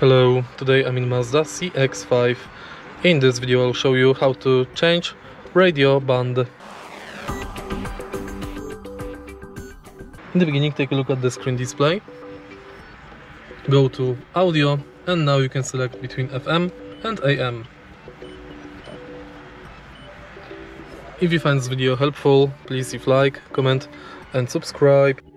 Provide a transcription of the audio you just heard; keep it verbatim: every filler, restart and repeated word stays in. Hello, today I'm in Mazda C X five. In this video I'll show you how to change radio band. In the beginning, take a look at the screen display. Go to audio and now you can select between F M and A M. If you find this video helpful, please leave like, comment and subscribe.